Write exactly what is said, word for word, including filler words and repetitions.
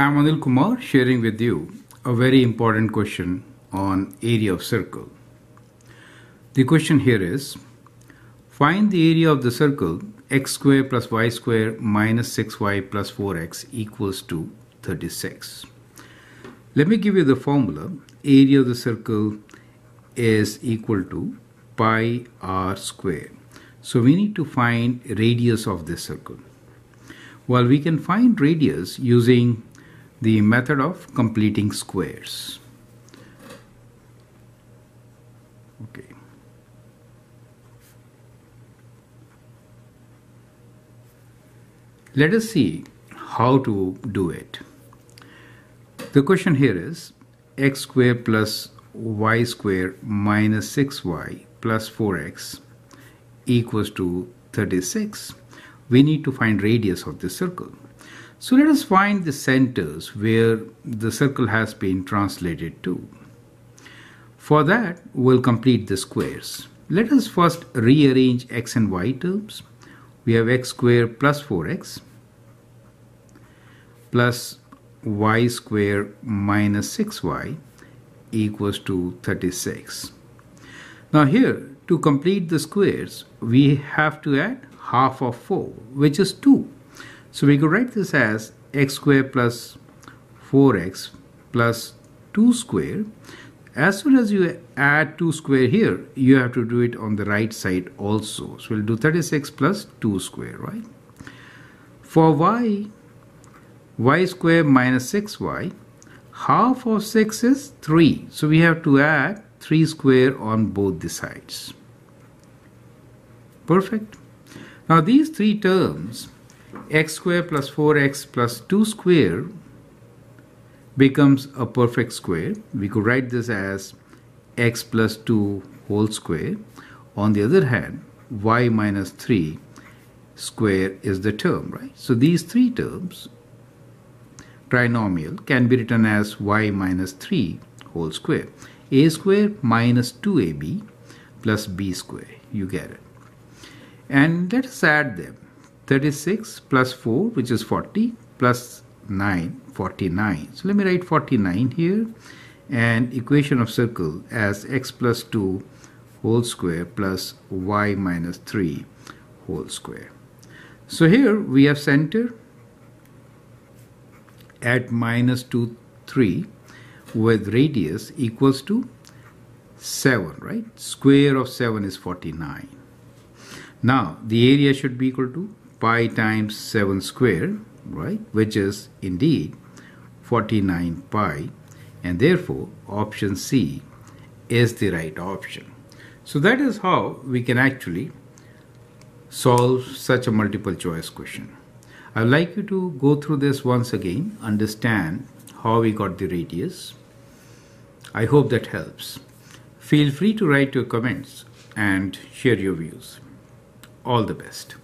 I'm Anil Kumar sharing with you a very important question on area of circle. The question here is, find the area of the circle x square plus y square minus six y plus four x equals to thirty-six. Let me give you the formula. Area of the circle is equal to pi r square. So we need to find radius of this circle. Well, we can find radius using the method of completing squares. Okay. Let us see how to do it. The question here is x square plus y square minus six y plus four x equals to thirty-six. We need to find radius of this circle. So let us find the centers where the circle has been translated to. For that, we'll complete the squares. Let us first rearrange x and y terms. We have x square plus four x plus y square minus six y equals to thirty-six. Now here, to complete the squares, we have to add half of four, which is two. So we could write this as x square plus four x plus two square. As soon as you add two square here, you have to do it on the right side also. So we'll do thirty-six plus two square, right? For y, y square minus six y, half of six is three. So we have to add three square on both the sides. Perfect. Now these three terms, x square plus four x plus two square, becomes a perfect square. We could write this as x plus two whole square. On the other hand, y minus three square is the term, right? So these three terms, trinomial, can be written as y minus three whole square. A square minus two a b plus b square. You get it. And let us add them. thirty-six plus four, which is forty, plus nine, forty-nine. So let me write forty-nine here, and equation of circle as x plus two whole square plus y minus three whole square. So here we have center at minus two, three, with radius equals to seven, right? Square of seven is forty-nine. Now the area should be equal to pi times seven square, right, which is indeed forty-nine pi, and therefore option C is the right option. So that is how we can actually solve such a multiple choice question. I'd like you to go through this once again, understand how we got the radius. I hope that helps. Feel free to write your comments and share your views. All the best.